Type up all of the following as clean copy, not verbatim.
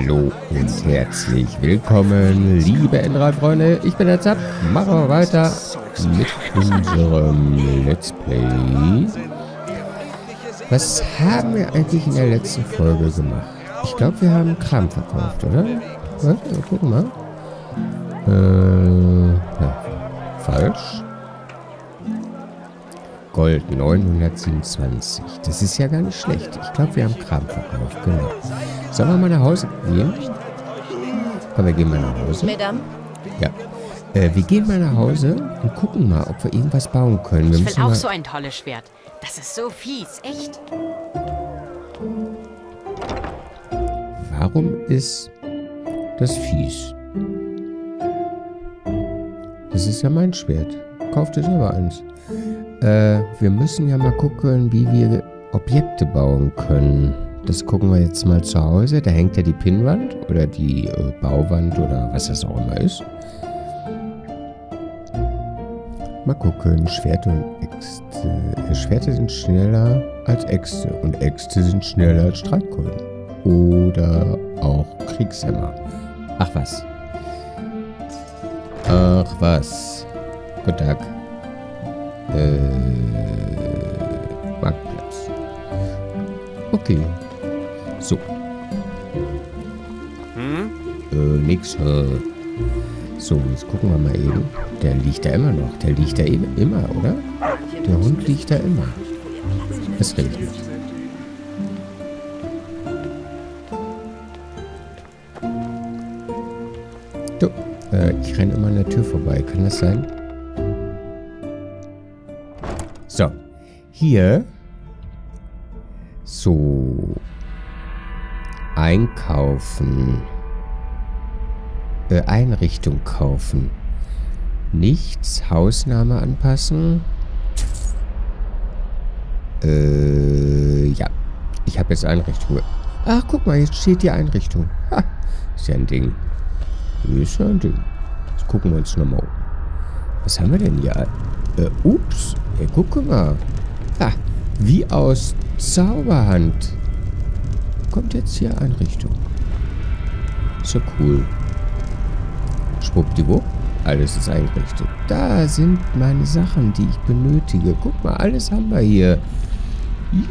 Hallo und herzlich willkommen, liebe Enderal-Freunde. Ich bin der Zapp, machen wir weiter mit unserem Let's Play. Was haben wir eigentlich in der letzten Folge gemacht? Ich glaube, wir haben Kram verkauft, oder? Warte, gucken mal. Ja, falsch. Gold 927. Das ist ja gar nicht schlecht. Ich glaube, wir haben Kram verkauft. Genau. Sollen wir mal nach Hause gehen? Komm, wir gehen mal nach Hause. Madame? Ja. Wir gehen mal nach Hause und gucken mal, ob wir irgendwas bauen können. Wir ich will auch so ein tolles Schwert. Das ist so fies. Echt? Warum ist das fies? Das ist ja mein Schwert. Kauf dir selber eins. Wir müssen ja mal gucken, wie wir Objekte bauen können. Das gucken wir jetzt mal zu Hause. Da hängt ja die Pinnwand oder die Bauwand oder was das auch immer ist. Mal gucken. Schwerte und Äxte. Schwerte sind schneller als Äxte. Und Äxte sind schneller als Streitkolben. Oder auch Kriegshämmer. Ach was. Ach was. Guten Tag. Marktplatz. Okay. So. Nix. So, jetzt gucken wir mal eben. Der liegt da immer noch. Der liegt da eben immer, oder? Der Hund liegt da immer. Es regnet. So. Ich renne immer an der Tür vorbei. Kann das sein? So, hier, so, einkaufen, Einrichtung kaufen, nichts, Hausname anpassen, ja, ich habe jetzt Einrichtung, ach, guck mal, jetzt steht die Einrichtung, ha, ist ja ein Ding, ist ja ein Ding, jetzt gucken wir uns nochmal um, was haben wir denn hier? Ups, ja, guck mal. Ah, wie aus Zauberhand. Kommt jetzt hier Einrichtung. So cool. Schwuppdiwupp, alles ist eingerichtet. Da sind meine Sachen, die ich benötige. Guck mal, alles haben wir hier.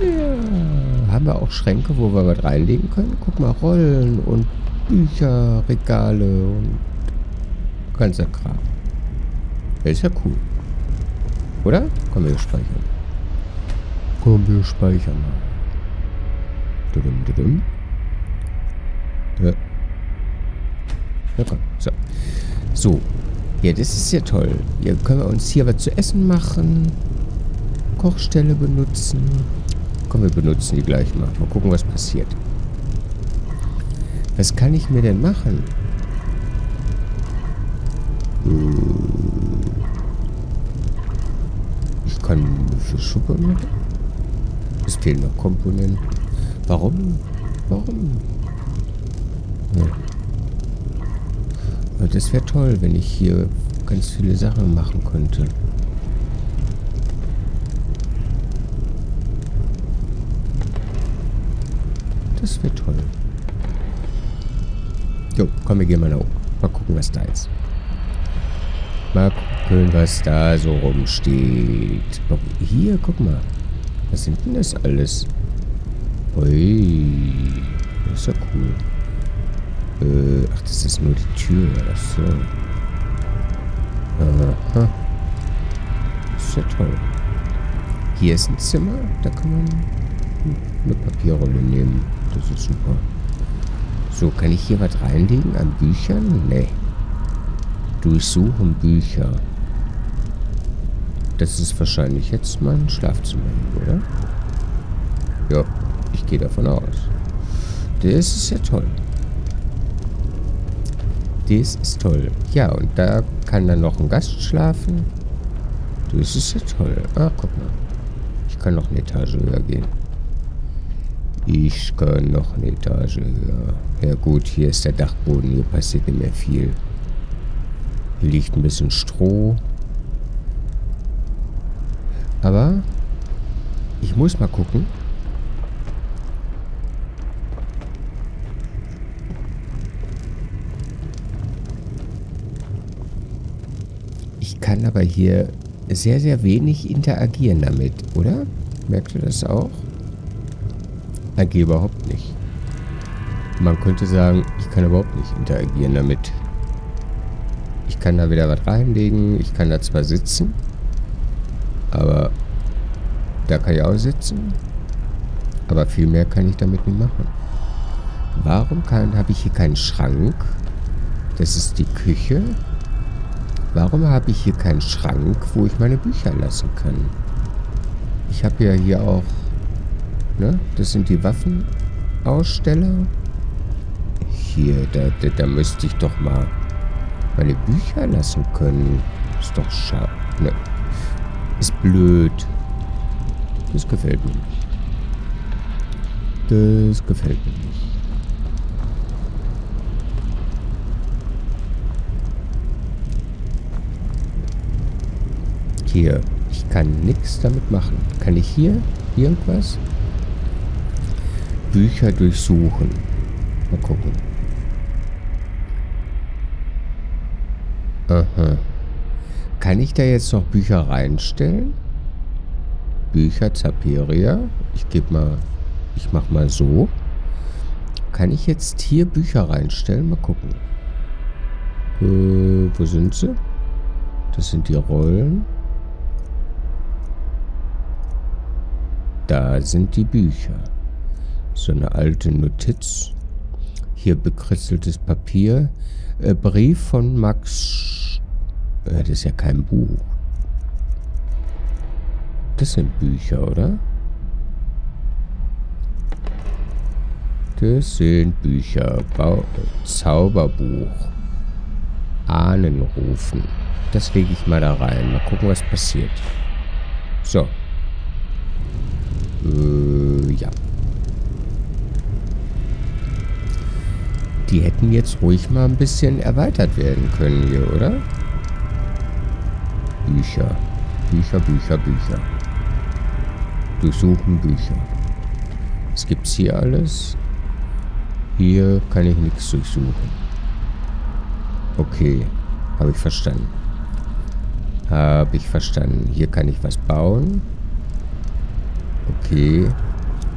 Yeah. Haben wir auch Schränke, wo wir was reinlegen können? Guck mal, Rollen und Bücher, Regale und ganzer Kram. Das ist ja cool. Oder? Komm, wir speichern. Komm, wir speichern mal. Dudum, dudum. Ja. Na komm, so. So. Ja, das ist ja toll. Hier können wir uns hier was zu essen machen. Kochstelle benutzen. Komm, wir benutzen die gleich mal. Mal gucken, was passiert. Was kann ich mir denn machen? Kann für Schuppe machen. Es fehlen noch Komponenten. Warum? Warum? Ja. Das wäre toll, wenn ich hier ganz viele Sachen machen könnte. Das wäre toll. Jo, komm, wir gehen mal nach oben. Mal gucken, was da ist. Mal gucken, was da so rumsteht. Hier, guck mal. Was sind denn das alles? Ui. Das ist ja cool. Ach, das ist nur die Tür. Ach so. Aha. Das ist ja toll. Hier ist ein Zimmer. Da kann man eine Papierrolle nehmen. Das ist super. So, kann ich hier was reinlegen an Büchern? Nee. Durchsuchen Bücher. Das ist wahrscheinlich jetzt mein Schlafzimmer, oder? Ja, ich gehe davon aus. Das ist ja toll. Das ist toll. Ja, und da kann dann noch ein Gast schlafen. Das ist ja toll. Ah, guck mal. Ich kann noch eine Etage höher gehen. Ich kann noch eine Etage höher. Ja gut, hier ist der Dachboden. Hier passiert nicht mehr viel. Hier liegt ein bisschen Stroh. Aber ich muss mal gucken. Ich kann aber hier sehr, sehr wenig interagieren damit, oder? Merkt ihr das auch? Eigentlich überhaupt nicht. Man könnte sagen, ich kann überhaupt nicht interagieren damit. Ich kann da wieder was reinlegen, ich kann da zwar sitzen, aber da kann ich auch sitzen, aber viel mehr kann ich damit nicht machen. Warum habe ich hier keinen Schrank? Das ist die Küche. Warum habe ich hier keinen Schrank, wo ich meine Bücher lassen kann? Ich habe ja hier auch, ne? Das sind die Waffenaussteller. Hier, da müsste ich doch mal meine Bücher lassen können. Ist doch schade. Ne? Ist blöd. Das gefällt mir nicht. Das gefällt mir nicht. Hier. Ich kann nichts damit machen. Kann ich hier irgendwas? Bücher durchsuchen. Mal gucken. Aha. Kann ich da jetzt noch Bücher reinstellen? Bücher Zaperia. Ich gebe mal... Ich mache mal so. Kann ich jetzt hier Bücher reinstellen? Mal gucken. Wo sind sie? Das sind die Rollen. Da sind die Bücher. So eine alte Notiz. Hier bekritzeltes Papier. Brief von Max... das ist ja kein Buch. Das sind Bücher, oder? Das sind Bücher. Zauberbuch. Ahnen rufen. Das lege ich mal da rein. Mal gucken, was passiert. So. Ja. Die hätten jetzt ruhig mal ein bisschen erweitert werden können hier, oder? Bücher. Bücher, Bücher, Bücher. Durchsuchen Bücher. Was gibt's hier alles? Hier kann ich nichts durchsuchen. Okay. Habe ich verstanden. Habe ich verstanden. Hier kann ich was bauen. Okay.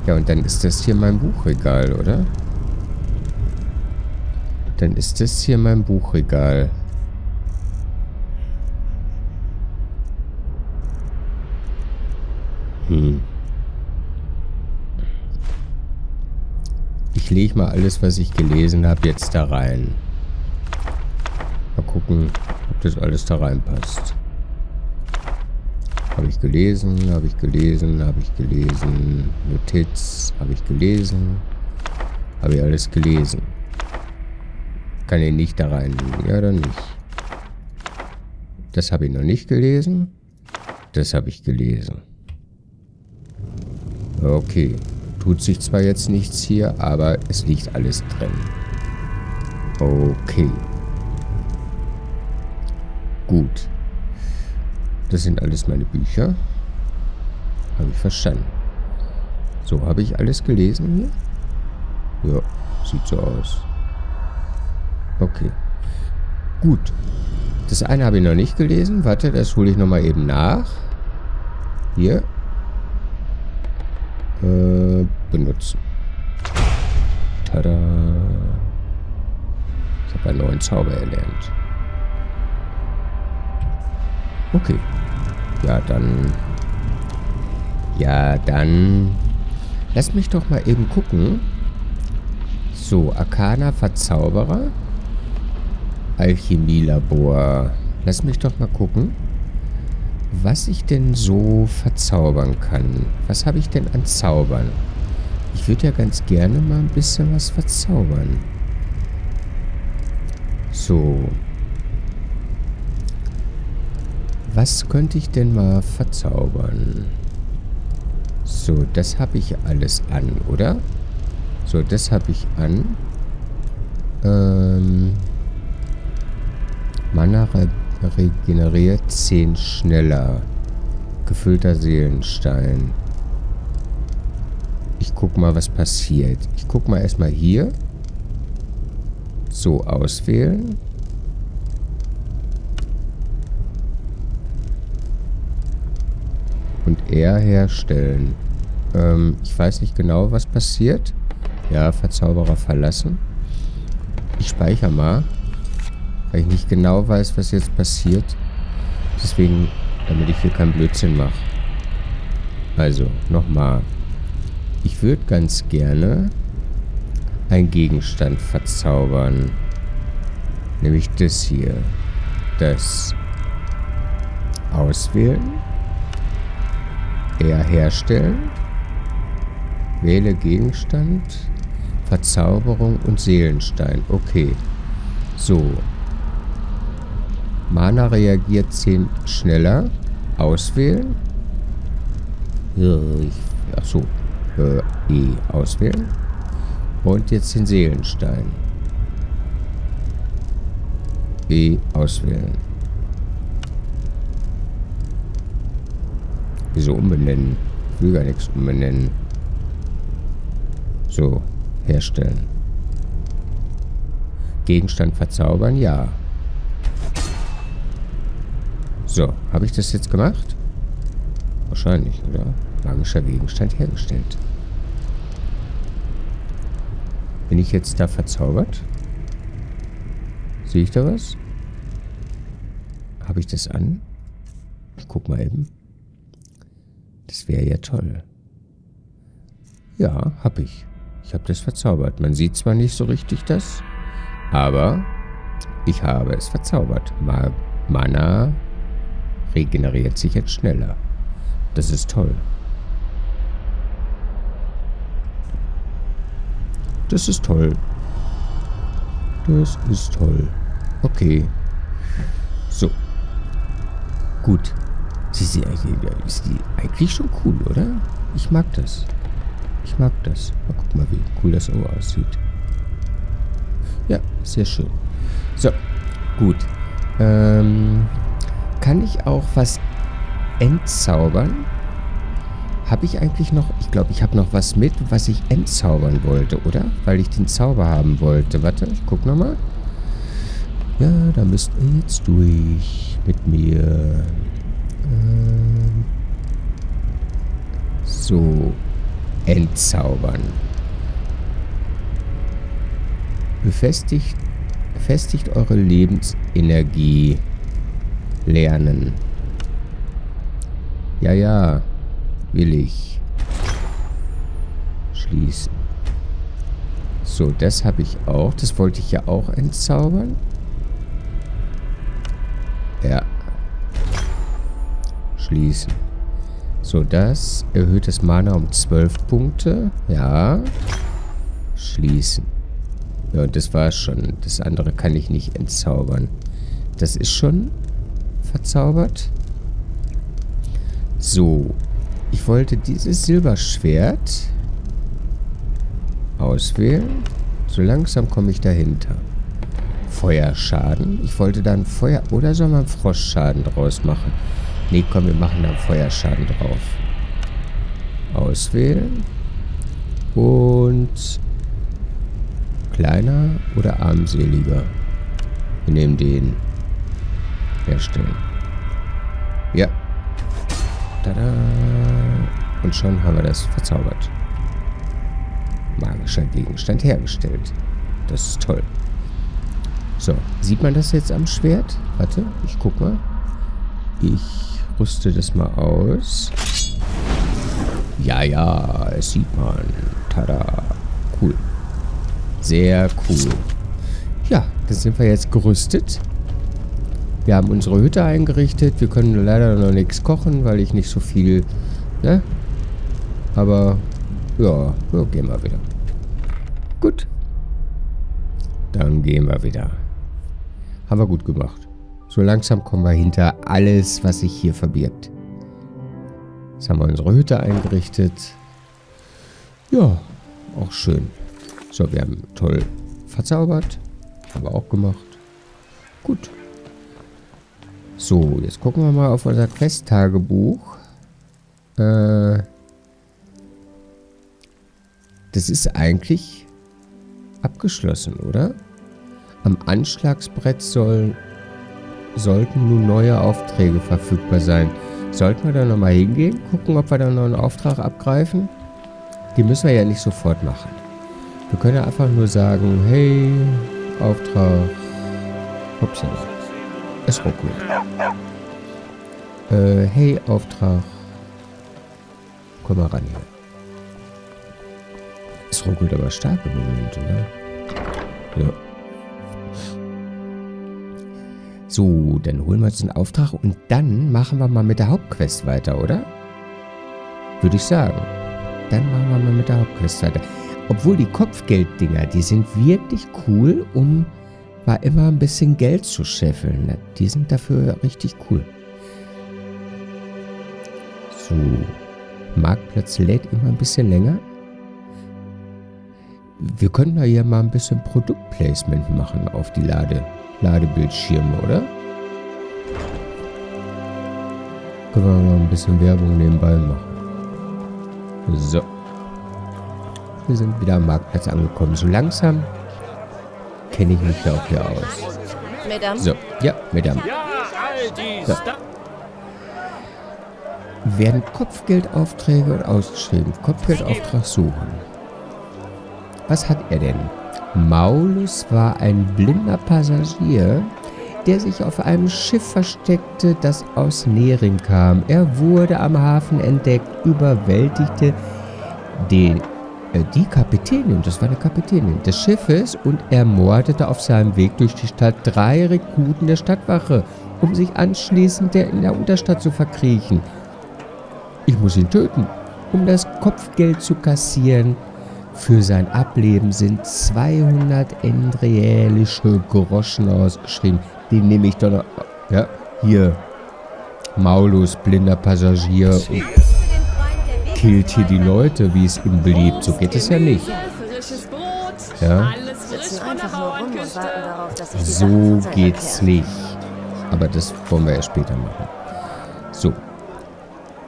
Ja, und dann ist das hier mein Buchregal, oder? Dann ist das hier mein Buchregal. Hm. Ich lege mal alles, was ich gelesen habe, jetzt da rein. Mal gucken, ob das alles da reinpasst. Habe ich gelesen, habe ich gelesen, habe ich gelesen. Notiz, habe ich gelesen. Habe ich alles gelesen. Kann ich nicht da reinlegen, ja oder nicht? Das habe ich noch nicht gelesen. Das habe ich gelesen. Okay. Tut sich zwar jetzt nichts hier, aber es liegt alles drin. Okay. Gut. Das sind alles meine Bücher. Habe ich verstanden. So, habe ich alles gelesen hier? Ja, sieht so aus. Okay. Gut. Das eine habe ich noch nicht gelesen. Warte, das hole ich nochmal eben nach. Hier. Benutzen. Tada. Ich habe einen neuen Zauber erlernt. Okay. Ja, dann... Ja, dann... Lass mich doch mal eben gucken. So, Arcana Verzauberer. Alchemielabor. Lass mich doch mal gucken, was ich denn so verzaubern kann. Was habe ich denn an Zaubern? Ich würde ja ganz gerne mal ein bisschen was verzaubern. So... Was könnte ich denn mal verzaubern? So, das habe ich alles an, oder? So, das habe ich an. Mana regeneriert 10 schneller. Gefüllter Seelenstein. Ich guck mal, was passiert. Ich guck mal erstmal hier. So, auswählen. er herstellen. Ich weiß nicht genau, was passiert. Ja, Verzauberer verlassen. Ich speichere mal, weil ich nicht genau weiß, was jetzt passiert. Deswegen, damit ich hier keinen Blödsinn mache. Also, nochmal. Ich würde ganz gerne einen Gegenstand verzaubern. Nämlich das hier. Das. Auswählen. Er herstellen. Wähle Gegenstand. Verzauberung und Seelenstein. Okay. So. Mana reagiert 10 schneller. Auswählen. Achso. E. Auswählen. Und jetzt den Seelenstein. E. Auswählen. Wieso umbenennen? Ich will gar nichts umbenennen. So. Herstellen. Gegenstand verzaubern? Ja. So, habe ich das jetzt gemacht? Wahrscheinlich, oder? Magischer Gegenstand hergestellt. Bin ich jetzt da verzaubert? Sehe ich da was? Habe ich das an? Ich guck mal eben. Das wäre ja toll. Ja, habe ich. Ich habe das verzaubert. Man sieht zwar nicht so richtig das, aber ich habe es verzaubert. Mana regeneriert sich jetzt schneller. Das ist toll. Das ist toll. Das ist toll. Okay. So. Gut. Sie ist eigentlich schon cool, oder? Ich mag das. Ich mag das. Mal guck mal, wie cool das auch aussieht. Ja, sehr schön. So, gut. Kann ich auch was entzaubern? Habe ich eigentlich noch... Ich glaube, ich habe noch was mit, was ich entzaubern wollte, oder? Weil ich den Zauber haben wollte. Warte, ich guck nochmal. Ja, da müsst ihr jetzt durch mit mir. So. Entzaubern. Befestigt eure Lebensenergie. Lernen. Ja, ja. Will ich. Schließen. So, das habe ich auch. Das wollte ich ja auch entzaubern. Ja. Schließen. So, das erhöht das Mana um 12 Punkte. Ja. Schließen. Ja, und das war's schon. Das andere kann ich nicht entzaubern. Das ist schon verzaubert. So. Ich wollte dieses Silberschwert auswählen. So langsam komme ich dahinter. Feuerschaden. Ich wollte da ein Feuer... Oder soll man Frostschaden draus machen? Nee, komm, wir machen da einen Feuerschaden drauf. Auswählen. Und... Kleiner oder armseliger? Wir nehmen den. Herstellen. Ja. Tada. Und schon haben wir das verzaubert. Magischer Gegenstand hergestellt. Das ist toll. So, sieht man das jetzt am Schwert? Warte, ich guck mal. Ich rüste das mal aus. Ja, ja, es sieht man. Tada. Cool. Sehr cool. Ja, dann sind wir jetzt gerüstet. Wir haben unsere Hütte eingerichtet. Wir können leider noch nichts kochen, weil ich nicht so viel... Ne? Aber, ja, so gehen wir wieder. Gut. Dann gehen wir wieder. Haben wir gut gemacht. So langsam kommen wir hinter alles, was sich hier verbirgt. Jetzt haben wir unsere Hütte eingerichtet. Ja, auch schön. So, wir haben toll verzaubert. Haben wir auch gemacht. Gut. So, jetzt gucken wir mal auf unser Quest-Tagebuch. Das ist eigentlich abgeschlossen, oder? Am Anschlagsbrett sollten nun neue Aufträge verfügbar sein. Sollten wir da nochmal hingehen? Gucken, ob wir da noch einen Auftrag abgreifen? Die müssen wir ja nicht sofort machen. Wir können ja einfach nur sagen, hey, Auftrag. Upsala. Ist auch gut. Hey, Auftrag. Komm mal ran hier. Es ruckelt aber stark im Moment, ne? Ja. So, dann holen wir uns den Auftrag und dann machen wir mal mit der Hauptquest weiter, oder? Würde ich sagen. Dann machen wir mal mit der Hauptquest weiter. Obwohl die Kopfgelddinger, die sind wirklich cool, um mal immer ein bisschen Geld zu scheffeln. Die sind dafür richtig cool. So. Marktplatz lädt immer ein bisschen länger. Wir könnten da ja mal ein bisschen Produktplacement machen auf die Ladebildschirme, oder? Können wir mal ein bisschen Werbung nebenbei machen. So. Wir sind wieder am Marktplatz angekommen. So langsam kenne ich mich ja auch hier aus. Madame? So, ja, Madame. So. Werden Kopfgeldaufträge ausgeschrieben. Kopfgeldauftrag suchen. Was hat er denn? Maulus war ein blinder Passagier, der sich auf einem Schiff versteckte, das aus Nering kam. Er wurde am Hafen entdeckt, überwältigte die Kapitänin, das war eine Kapitänin, des Schiffes und ermordete auf seinem Weg durch die Stadt 3 Rekruten der Stadtwache, um sich anschließend in der Unterstadt zu verkriechen. Ich muss ihn töten, um das Kopfgeld zu kassieren. Für sein Ableben sind 200 endraelische Groschen ausgeschrieben. Den nehme ich doch noch. Ja, hier. Maulus, blinder Passagier. Und killt hier die Leute, wie es ihm beliebt. So geht es ja nicht. Ja. So geht's nicht. Aber das wollen wir ja später machen. So.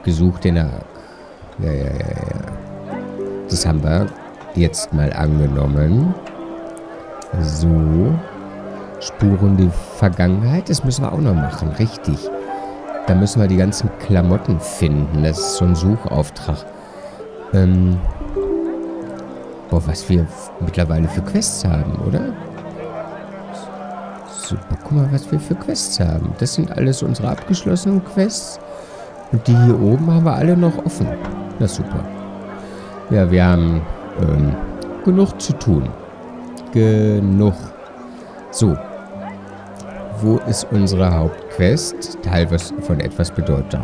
Gesucht in der. Ja. Das haben wir jetzt mal angenommen. So. Spuren der Vergangenheit. Das müssen wir auch noch machen. Richtig. Da müssen wir die ganzen Klamotten finden. Das ist so ein Suchauftrag. Boah, was wir mittlerweile für Quests haben, oder? Super, guck mal, was wir für Quests haben. Das sind alles unsere abgeschlossenen Quests. Und die hier oben haben wir alle noch offen. Na super. Ja, wir haben genug zu tun. Genug. So. Wo ist unsere Hauptquest? Teil von etwas Bedeutung.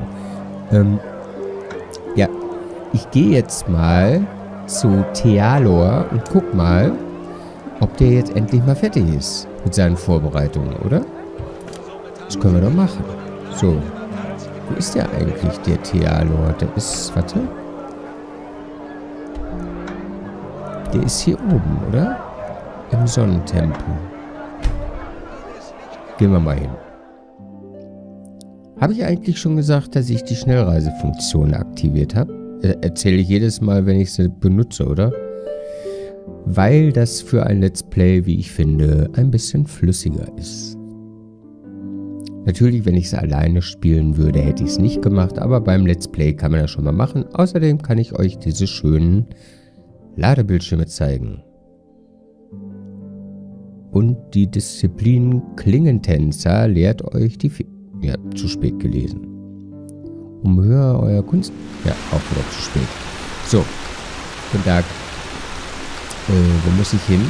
Ja, ich gehe jetzt mal zu Tyr'Aelor und guck mal, ob der jetzt endlich mal fertig ist mit seinen Vorbereitungen, oder? Das können wir doch machen. So. Wo ist der eigentlich, der Tyr'Aelor? Der ist, warte. Der ist hier oben, oder? Im Sonnentempel. Gehen wir mal hin. Habe ich eigentlich schon gesagt, dass ich die Schnellreisefunktion aktiviert habe? Erzähle ich jedes Mal, wenn ich sie benutze, oder? Weil das für ein Let's Play, wie ich finde, ein bisschen flüssiger ist. Natürlich, wenn ich es alleine spielen würde, hätte ich es nicht gemacht, aber beim Let's Play kann man das schon mal machen. Außerdem kann ich euch diese schönen Ladebildschirme zeigen. Und die Disziplin Klingentänzer lehrt euch die... Ja, zu spät gelesen. Um höher euer Kunst... Ja, auch wieder zu spät. So, guten Tag. Wo muss ich hin?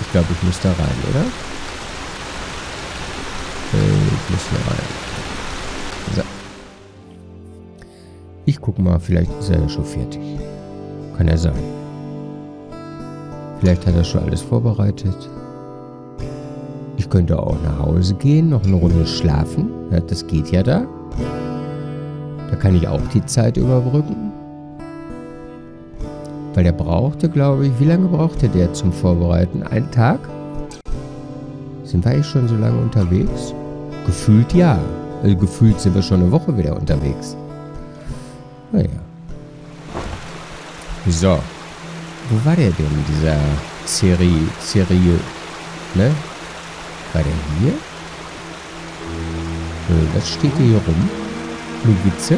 Ich glaube, ich muss da rein, oder? Ich muss hier rein. So. Ich gucke mal, vielleicht ist er ja schon fertig. Kann ja sein. Vielleicht hat er schon alles vorbereitet. Ich könnte auch nach Hause gehen, noch eine Runde schlafen. Ja, das geht ja da. Da kann ich auch die Zeit überbrücken. Weil der brauchte, glaube ich, wie lange brauchte der zum Vorbereiten? Einen Tag? Sind wir eigentlich schon so lange unterwegs? Gefühlt ja. Also gefühlt sind wir schon eine Woche wieder unterwegs. Naja. So. Wo war der denn, dieser Serie? Ne? War der hier? Das steht hier rum. Lugice.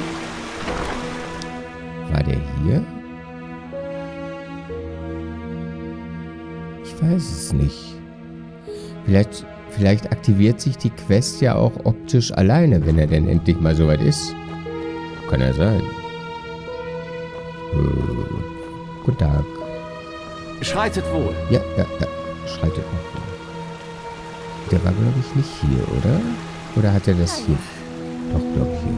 War der hier? Ich weiß es nicht. Vielleicht aktiviert sich die Quest ja auch optisch alleine, wenn er denn endlich mal soweit ist. Kann ja sein. Guten Tag. Schreitet wohl. Ja. Schreitet wohl. Der war, glaube ich, nicht hier, oder? Oder hat er das hier? Doch, glaube ich, hier.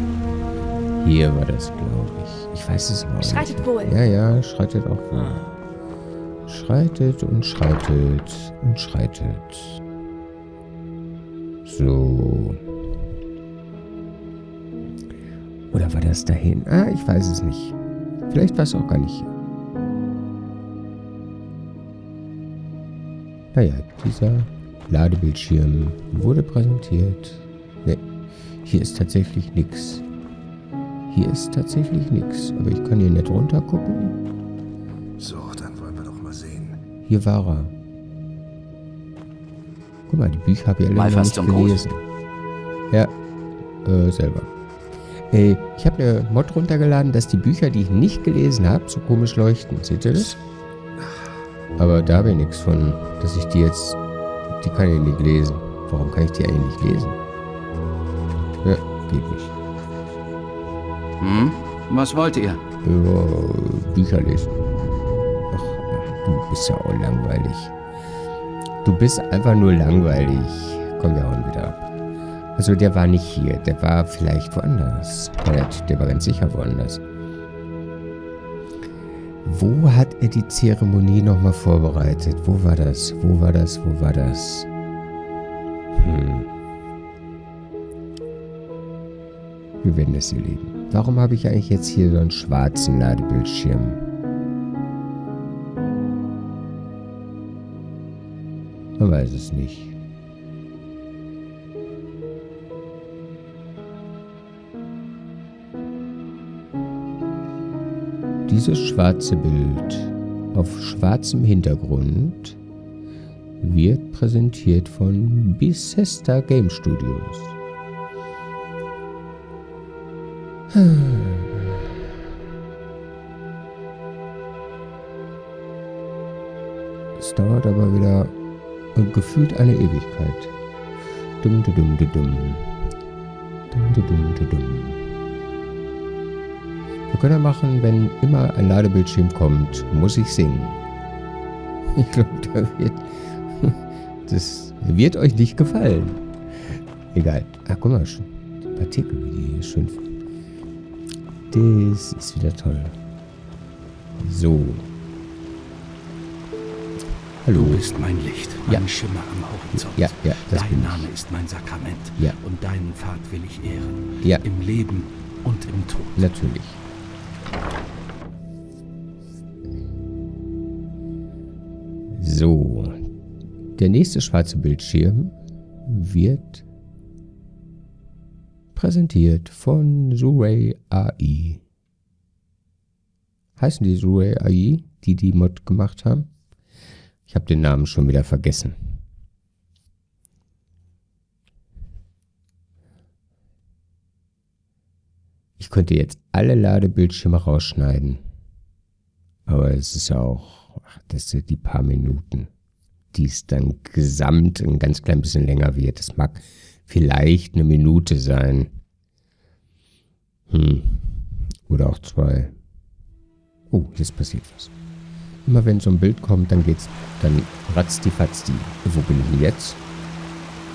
Hier war das, glaube ich. Ich weiß es noch nicht. Schreitet wohl. Ja, schreitet auch wohl. Schreitet und schreitet und schreitet. So. Oder war das dahin? Ah, ich weiß es nicht. Vielleicht war es auch gar nicht. Naja, dieser Ladebildschirm wurde präsentiert. Ne, hier ist tatsächlich nichts. Hier ist tatsächlich nichts. Aber ich kann hier nicht runter gucken. So, dann wollen wir doch mal sehen. Hier war er. Guck mal, die Bücher habe ich alle noch nicht gelesen. Ja, selber. Ey, ich habe eine Mod runtergeladen, dass die Bücher, die ich nicht gelesen habe, so komisch leuchten. Seht ihr das? Aber da habe ich nichts von, dass ich die jetzt... Die kann ich nicht lesen. Warum kann ich die eigentlich nicht lesen? Ja, geht nicht. Hm? Was wollt ihr? Bücher lesen. Ach, du bist ja auch langweilig. Du bist einfach nur langweilig. Komm, wir hauen wieder ab. Also der war nicht hier. Der war vielleicht woanders. Der war ganz sicher woanders. Wo hat er die Zeremonie nochmal vorbereitet? Wo war das? Wir werden das erleben. Warum habe ich eigentlich jetzt hier so einen schwarzen Ladebildschirm? Man weiß es nicht. Dieses schwarze Bild auf schwarzem Hintergrund wird präsentiert von Bethesda Game Studios. Es dauert aber wieder gefühlt eine Ewigkeit. Dumm. Wir können machen, wenn immer ein Ladebildschirm kommt, muss ich singen. Ich glaube, das wird euch nicht gefallen. Egal. Ach, guck mal, schon die Partikel, wie die hier schön. Das ist wieder toll. So. Hallo. Du bist mein Licht, mein Schimmer am Horizont. Ja, dein Name ist mein Sakrament. Ja. Und deinen Pfad will ich ehren. Ja. Im Leben und im Tod. Natürlich. So, der nächste schwarze Bildschirm wird präsentiert von Sure AI. Heißen die Sure AI, die Mod gemacht haben? Ich habe den Namen schon wieder vergessen. Ich könnte jetzt alle Ladebildschirme rausschneiden. Aber es ist ja auch... Ach, das sind die paar Minuten, die es dann gesamt ein ganz klein bisschen länger wird. Das mag vielleicht eine Minute sein. Oder auch zwei. Oh, jetzt passiert was. Immer wenn so ein Bild kommt, dann geht's, dann ratzdi-fatzdi. Wo bin ich denn jetzt?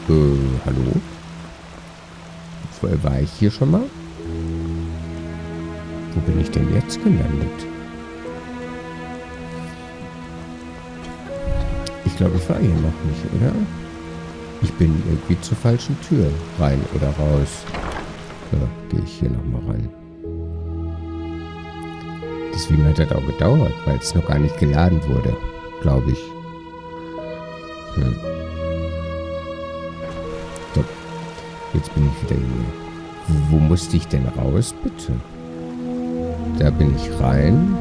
Hallo? Vorher war ich hier schon mal? Wo bin ich denn jetzt gelandet? Ich glaube, ich war hier noch nicht, oder? Ich bin irgendwie zur falschen Tür. Rein oder raus. Ja, gehe ich hier nochmal rein. Deswegen hat das auch gedauert, weil es noch gar nicht geladen wurde. Glaube ich. Stopp. Jetzt bin ich wieder hier. Wo musste ich denn raus, bitte? Da bin ich rein.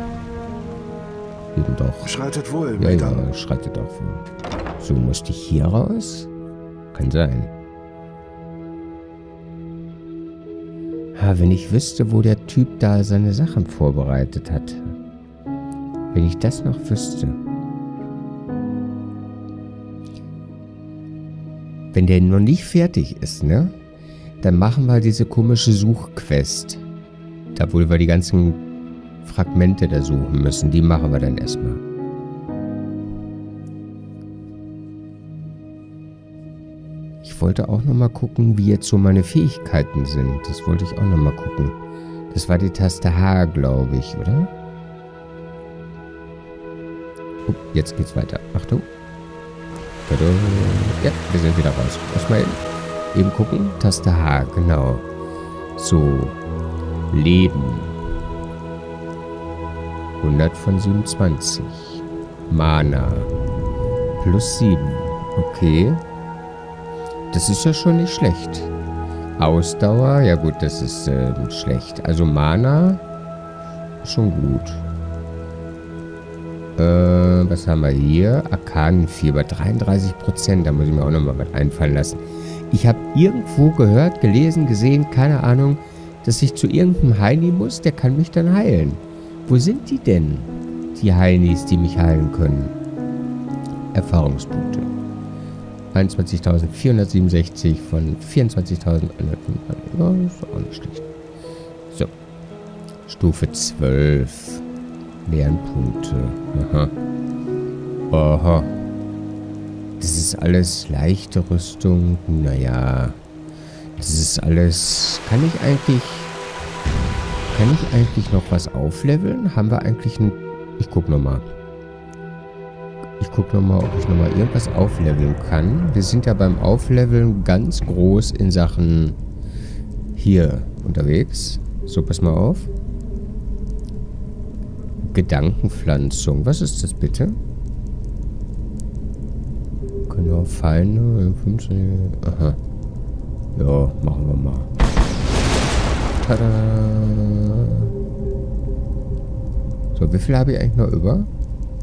Doch. Schreitet wohl, ja, schreitet auch wohl. So, musste ich hier raus? Kann sein. Ha, wenn ich wüsste, wo der Typ da seine Sachen vorbereitet hat. Wenn ich das noch wüsste. Wenn der noch nicht fertig ist, ne? Dann machen wir diese komische Suchquest. Da wo wir die ganzen Fragmente da suchen müssen. Die machen wir dann erstmal. Ich wollte auch nochmal gucken, wie jetzt so meine Fähigkeiten sind. Das wollte ich auch nochmal gucken. Das war die Taste H, glaube ich, oder? Oh, jetzt geht's weiter. Achtung. Ja, wir sind wieder raus. Erstmal eben gucken. Taste H, genau. So. Leben. 100 von 27. Mana. Plus 7. Okay. Das ist ja schon nicht schlecht. Ausdauer, ja gut, das ist schlecht. Also Mana, schon gut. Was haben wir hier? Arkanenfieber, 33%. Da muss ich mir auch nochmal was einfallen lassen. Ich habe irgendwo gehört, gelesen, gesehen, keine Ahnung, dass ich zu irgendeinem Heini muss, der kann mich dann heilen. Wo sind die denn? Die Heinis, die mich heilen können. Erfahrungspunkte. 21.467 von 24.100. Ja, ist auch nicht schlecht. So. Stufe 12. Lernpunkte. Aha. Aha. Das ist alles leichte Rüstung. Naja. Das ist alles... Kann ich eigentlich noch was aufleveln? Haben wir eigentlich ein... Ich guck nochmal. Ich gucke nochmal, ob ich nochmal irgendwas aufleveln kann. Wir sind ja beim Aufleveln ganz groß in Sachen hier unterwegs. So, pass mal auf. Gedankenpflanzung. Was ist das bitte? Genau, Feinde. 15. Aha. Ja, machen wir mal. Tada! So, wie viel habe ich eigentlich noch über?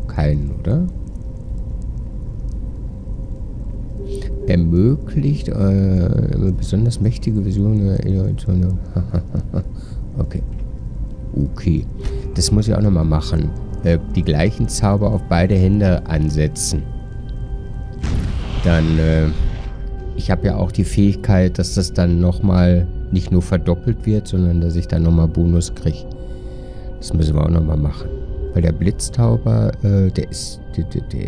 Keinen, oder? Ermöglicht besonders mächtige Visionen. Okay. Okay. Das muss ich auch nochmal machen. Die gleichen Zauber auf beide Hände ansetzen. Dann, ich habe ja auch die Fähigkeit, dass das dann nochmal nicht nur verdoppelt wird, sondern dass ich dann nochmal Bonus kriege. Das müssen wir auch nochmal machen. Weil der Blitztauber, der ist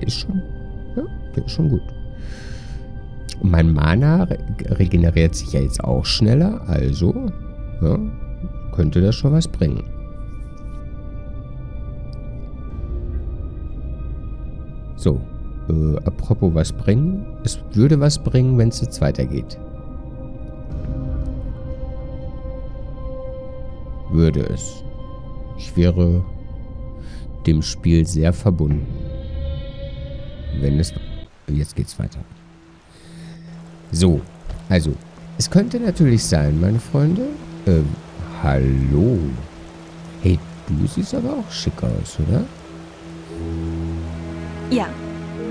schon, ja, der ist schon gut. Und mein Mana regeneriert sich ja jetzt auch schneller, also ja, könnte das schon was bringen. So, apropos was bringen. Es würde was bringen, wenn es jetzt weitergeht. Würde es. Ich wäre dem Spiel sehr verbunden. Wenn es... Jetzt geht's weiter. So, also, es könnte natürlich sein, meine Freunde. Hallo. Hey, du siehst aber auch schick aus, oder? Ja.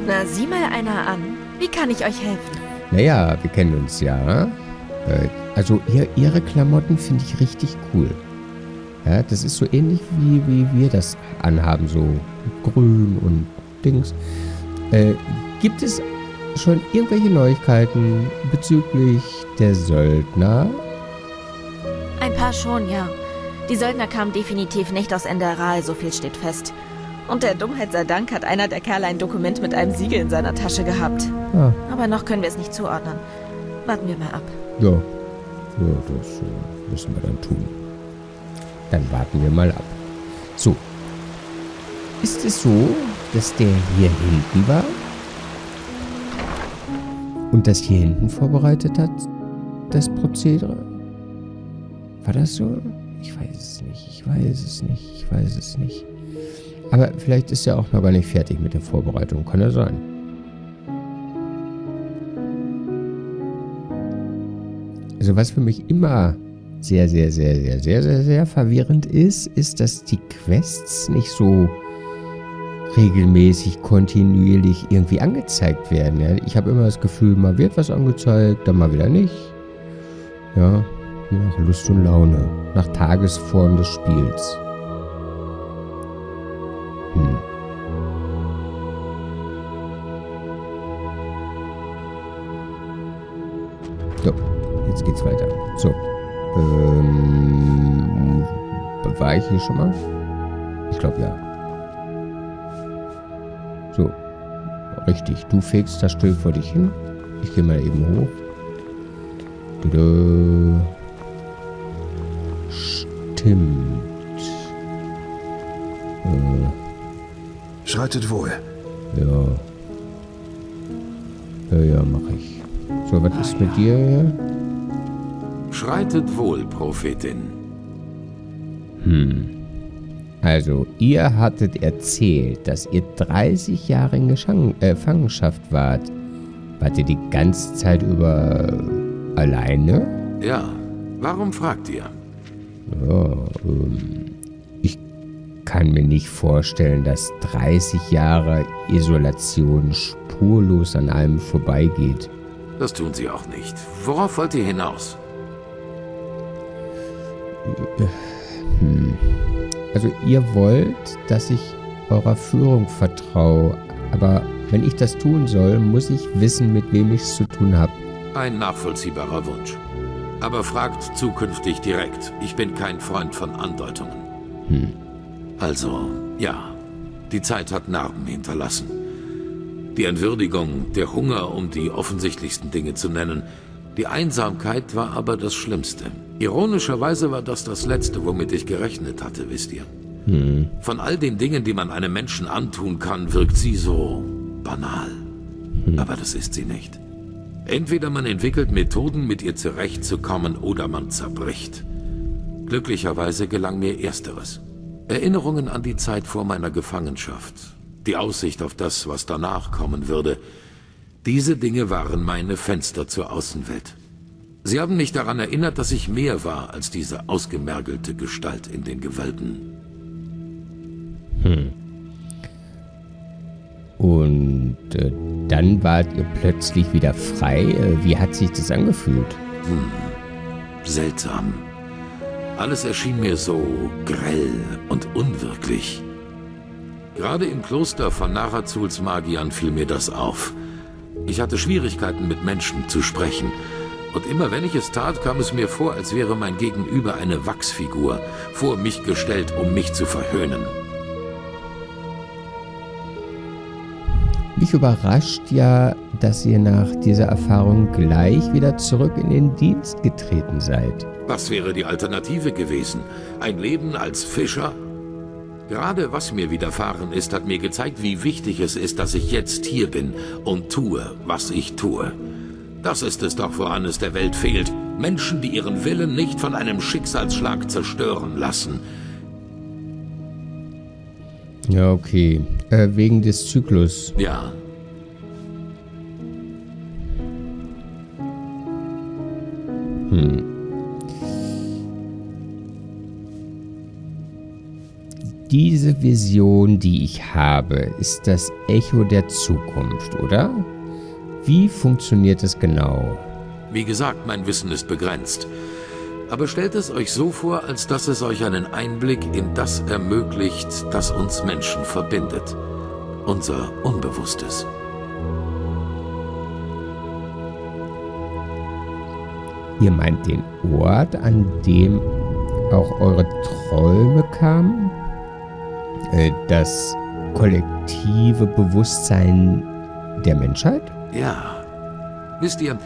Na, sieh mal einer an. Wie kann ich euch helfen? Naja, wir kennen uns ja. Also, ihre Klamotten finde ich richtig cool. Ja, das ist so ähnlich, wie wir das anhaben, so grün und Dings. Gibt es schon irgendwelche Neuigkeiten bezüglich der Söldner? Ein paar schon, ja. Die Söldner kamen definitiv nicht aus Enderal, so viel steht fest. Und der Dummheit sei Dank hat einer der Kerle ein Dokument mit einem Siegel in seiner Tasche gehabt. Ah. Aber noch können wir es nicht zuordnen. Warten wir mal ab. Ja, das müssen wir dann tun. Dann warten wir mal ab. So. Ist es so, dass der hier hinten war? Und das hier hinten vorbereitet hat, das Prozedere? War das so? Ich weiß es nicht, ich weiß es nicht, ich weiß es nicht. Aber vielleicht ist er auch noch gar nicht fertig mit der Vorbereitung, kann ja sein. Also was für mich immer sehr, sehr, sehr, sehr, sehr, sehr, sehr verwirrend ist, ist, dass die Quests nicht so... regelmäßig, kontinuierlich irgendwie angezeigt werden. Ja? Ich habe immer das Gefühl, mal wird was angezeigt, dann mal wieder nicht. Ja, je nach Lust und Laune, nach Tagesform des Spiels. So, jetzt geht's weiter. So. War ich hier schon mal? Ich glaube ja. So. Richtig. Du fegst das still vor dich hin. Ich gehe mal eben hoch. Tada. Stimmt. Schreitet wohl. Ja. Ja, mach ich. So, was ist mit dir? Schreitet wohl, Prophetin. Also, ihr hattet erzählt, dass ihr 30 Jahre in Gefangenschaft wart. Wart ihr die ganze Zeit über alleine? Ja, warum fragt ihr? Ja, ich kann mir nicht vorstellen, dass 30 Jahre Isolation spurlos an allem vorbeigeht. Das tun sie auch nicht. Worauf wollt ihr hinaus? Also ihr wollt, dass ich eurer Führung vertraue, aber wenn ich das tun soll, muss ich wissen, mit wem ich es zu tun habe. Ein nachvollziehbarer Wunsch. Aber fragt zukünftig direkt. Ich bin kein Freund von Andeutungen. Also, ja, die Zeit hat Narben hinterlassen. Die Entwürdigung, der Hunger, um die offensichtlichsten Dinge zu nennen. Die Einsamkeit war aber das Schlimmste. Ironischerweise war das das Letzte, womit ich gerechnet hatte, wisst ihr. Von all den Dingen, die man einem Menschen antun kann, wirkt sie so banal. Aber das ist sie nicht. Entweder man entwickelt Methoden, mit ihr zurechtzukommen, oder man zerbricht. Glücklicherweise gelang mir Ersteres. Erinnerungen an die Zeit vor meiner Gefangenschaft, die Aussicht auf das, was danach kommen würde, diese Dinge waren meine Fenster zur Außenwelt. Sie haben mich daran erinnert, dass ich mehr war als diese ausgemergelte Gestalt in den Gewölben. Und dann wart ihr plötzlich wieder frei. Wie hat sich das angefühlt? Seltsam. Alles erschien mir so grell und unwirklich. Gerade im Kloster von Narazuls Magiern fiel mir das auf. Ich hatte Schwierigkeiten, mit Menschen zu sprechen. Und immer wenn ich es tat, kam es mir vor, als wäre mein Gegenüber eine Wachsfigur, vor mich gestellt, um mich zu verhöhnen. Mich überrascht ja, dass ihr nach dieser Erfahrung gleich wieder zurück in den Dienst getreten seid. Was wäre die Alternative gewesen? Ein Leben als Fischer? Gerade was mir widerfahren ist, hat mir gezeigt, wie wichtig es ist, dass ich jetzt hier bin und tue, was ich tue. Das ist es doch, woran es der Welt fehlt. Menschen, die ihren Willen nicht von einem Schicksalsschlag zerstören lassen. Ja, okay. Wegen des Zyklus. Ja. Diese Vision, die ich habe, ist das Echo der Zukunft, oder? Wie funktioniert es genau? Wie gesagt, mein Wissen ist begrenzt. Aber stellt es euch so vor, als dass es euch einen Einblick in das ermöglicht, das uns Menschen verbindet. Unser Unbewusstes. Ihr meint den Ort, an dem auch eure Träume kamen? Das kollektive Bewusstsein der Menschheit? Ja. Wisst ihr,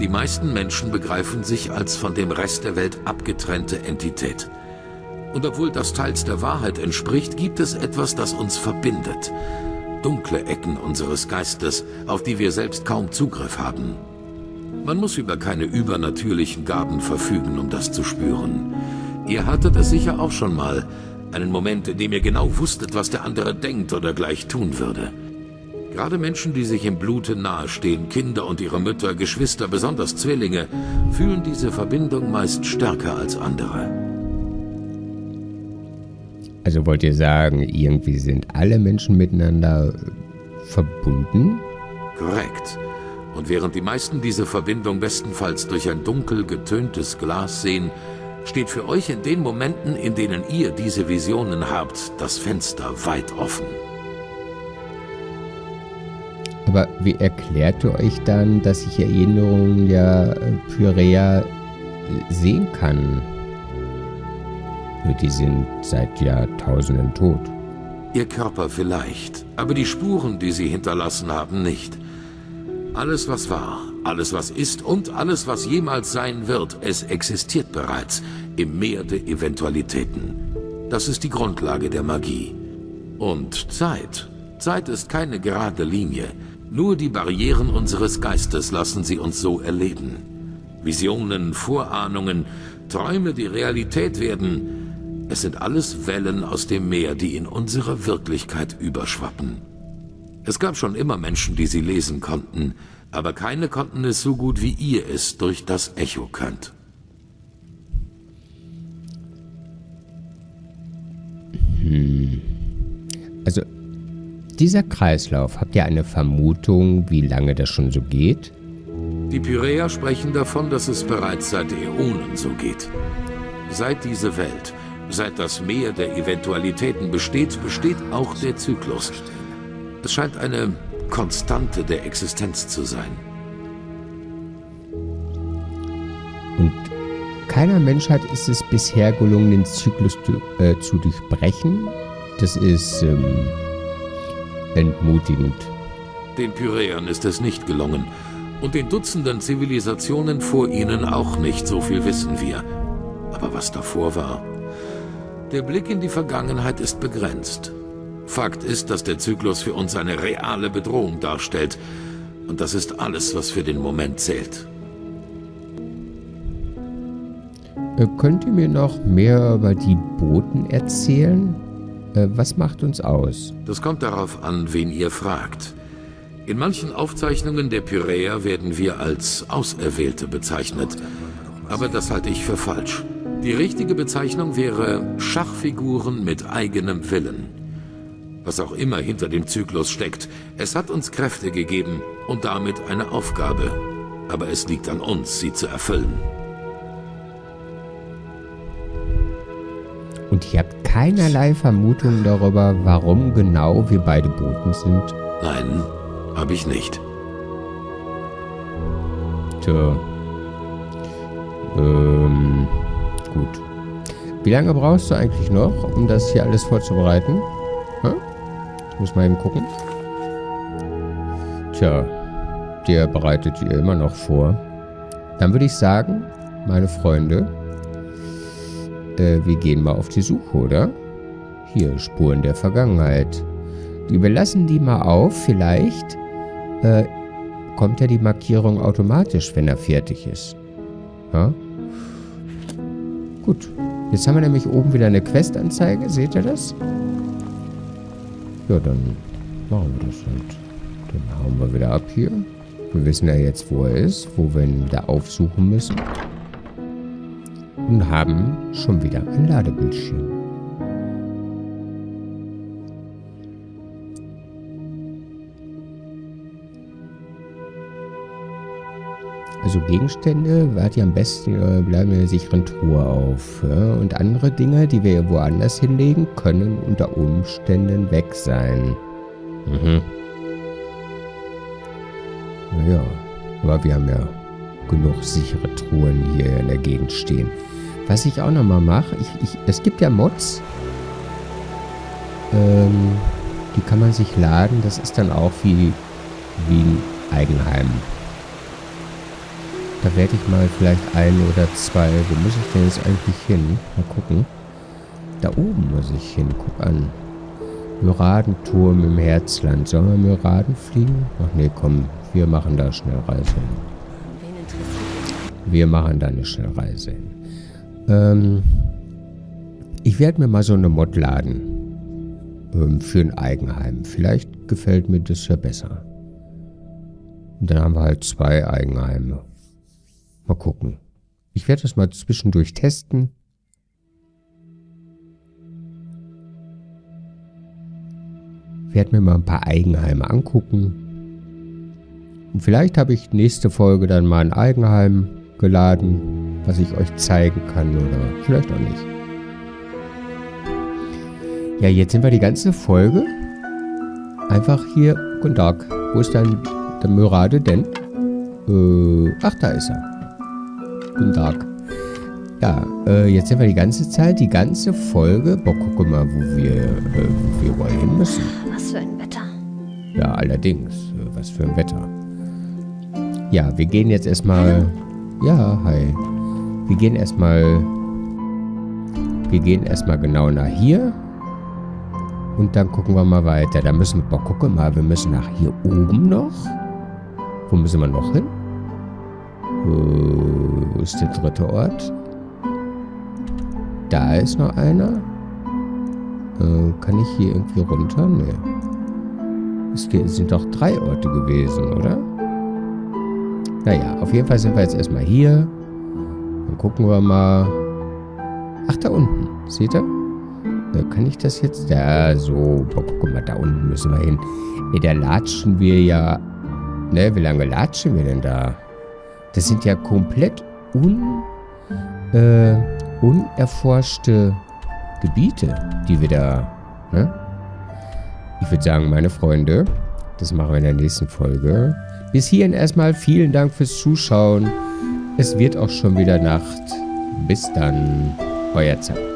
die meisten Menschen begreifen sich als von dem Rest der Welt abgetrennte Entität. Und obwohl das teils der Wahrheit entspricht, gibt es etwas, das uns verbindet. Dunkle Ecken unseres Geistes, auf die wir selbst kaum Zugriff haben. Man muss über keine übernatürlichen Gaben verfügen, um das zu spüren. Ihr hattet es sicher auch schon mal. Einen Moment, in dem ihr genau wusstet, was der andere denkt oder gleich tun würde. Gerade Menschen, die sich im Blute nahestehen, Kinder und ihre Mütter, Geschwister, besonders Zwillinge, fühlen diese Verbindung meist stärker als andere. Also wollt ihr sagen, irgendwie sind alle Menschen miteinander verbunden? Korrekt. Und während die meisten diese Verbindung bestenfalls durch ein dunkel getöntes Glas sehen, steht für euch in den Momenten, in denen ihr diese Visionen habt, das Fenster weit offen. Aber wie erklärt ihr euch dann, dass ich Erinnerungen der Pyräer sehen kann? Die sind seit Jahrtausenden tot. Ihr Körper vielleicht, aber die Spuren, die sie hinterlassen haben, nicht. Alles, was war, alles, was ist und alles, was jemals sein wird, es existiert bereits im Meer der Eventualitäten. Das ist die Grundlage der Magie. Und Zeit. Zeit ist keine gerade Linie. Nur die Barrieren unseres Geistes lassen sie uns so erleben. Visionen, Vorahnungen, Träume, die Realität werden. Es sind alles Wellen aus dem Meer, die in unsere Wirklichkeit überschwappen. Es gab schon immer Menschen, die sie lesen konnten, aber keine konnten es so gut, wie ihr es durch das Echo könnt. Also, dieser Kreislauf, habt ihr eine Vermutung, wie lange das schon so geht? Die Pyräer sprechen davon, dass es bereits seit Äonen so geht. Seit diese Welt, seit das Meer der Eventualitäten besteht, besteht auch der Zyklus. Es scheint eine Konstante der Existenz zu sein. Und keiner Menschheit ist es bisher gelungen, den Zyklus zu durchbrechen. Das ist entmutigend. Den Pyräern ist es nicht gelungen. Und den Dutzenden Zivilisationen vor ihnen auch nicht, so viel wissen wir. Aber was davor war? Der Blick in die Vergangenheit ist begrenzt. Fakt ist, dass der Zyklus für uns eine reale Bedrohung darstellt. Und das ist alles, was für den Moment zählt. Könnt ihr mir noch mehr über die Boten erzählen? Was macht uns aus? Das kommt darauf an, wen ihr fragt. In manchen Aufzeichnungen der Pyräer werden wir als Auserwählte bezeichnet. Aber das halte ich für falsch. Die richtige Bezeichnung wäre Schachfiguren mit eigenem Willen. Was auch immer hinter dem Zyklus steckt, es hat uns Kräfte gegeben und damit eine Aufgabe. Aber es liegt an uns, sie zu erfüllen. Und ihr habt keinerlei Vermutung darüber, warum genau wir beide Boten sind? Nein. Habe ich nicht. Tja. Gut. Wie lange brauchst du eigentlich noch, um das hier alles vorzubereiten? Hm? Ich muss mal eben gucken. Tja. Der bereitet ihr immer noch vor. Dann würde ich sagen, meine Freunde, wir gehen mal auf die Suche, oder? Hier, Spuren der Vergangenheit. Wir lassen die mal auf, vielleicht... kommt ja die Markierung automatisch, wenn er fertig ist. Ja? Gut. Jetzt haben wir nämlich oben wieder eine Questanzeige. Seht ihr das? Ja, dann machen wir das und dann hauen wir wieder ab hier. Wir wissen ja jetzt, wo er ist, wo wir ihn da aufsuchen müssen. Und haben schon wieder ein Ladebildschirm. Also Gegenstände, wart ihr am besten bleiben in der sicheren Truhe auf. Ja? Und andere Dinge, die wir woanders hinlegen, können unter Umständen weg sein. Mhm. Naja, aber wir haben ja genug sichere Truhen hier in der Gegend stehen. Was ich auch nochmal mache, es gibt ja Mods. Die kann man sich laden, das ist dann auch wie ein Eigenheim. Da werde ich mal vielleicht ein oder zwei... Wo muss ich denn jetzt eigentlich hin? Mal gucken. Da oben muss ich hin. Guck an. Muradenturm im Herzland. Sollen wir Muraden fliegen? Ach nee, komm. Wir machen da Schnellreise hin. Wir machen da eine Schnellreise hin. Ich werde mir mal so eine Mod laden. Für ein Eigenheim. Vielleicht gefällt mir das ja besser. Und dann haben wir halt zwei Eigenheime. Mal gucken. Ich werde das mal zwischendurch testen. Ich werde mir mal ein paar Eigenheime angucken. Und vielleicht habe ich nächste Folge dann mal ein Eigenheim geladen, was ich euch zeigen kann oder vielleicht auch nicht. Ja, jetzt sind wir die ganze Folge einfach hier. Guten Tag. Wo ist denn der Murade denn? Ach, da ist er. Guten Tag. Ja, jetzt sind wir die ganze Zeit, die ganze Folge. Boah, guck mal, wo wir wohl hin müssen. Was für ein Wetter. Ja, allerdings. Was für ein Wetter. Ja, wir gehen jetzt erstmal... Ja, hi. Wir gehen erstmal... genau nach hier. Und dann gucken wir mal weiter. Da müssen wir... Boah, guck mal, wir müssen nach hier oben noch. Wo müssen wir noch hin? Wo ist der dritte Ort? Da ist noch einer. Kann ich hier irgendwie runter? Nee. Es sind doch 3 Orte gewesen, oder? Naja, auf jeden Fall sind wir jetzt erstmal hier. Dann gucken wir mal. Ach, da unten. Seht ihr? Kann ich das jetzt? Da, so. Boah, guck mal, da unten müssen wir hin. Ne, da latschen wir ja... Ne, wie lange latschen wir denn da? Das sind ja komplett unerforschte Gebiete, die wir da... Ne? Ich würde sagen, meine Freunde, das machen wir in der nächsten Folge. Bis hierhin erstmal vielen Dank fürs Zuschauen. Es wird auch schon wieder Nacht. Bis dann, euer Zapp.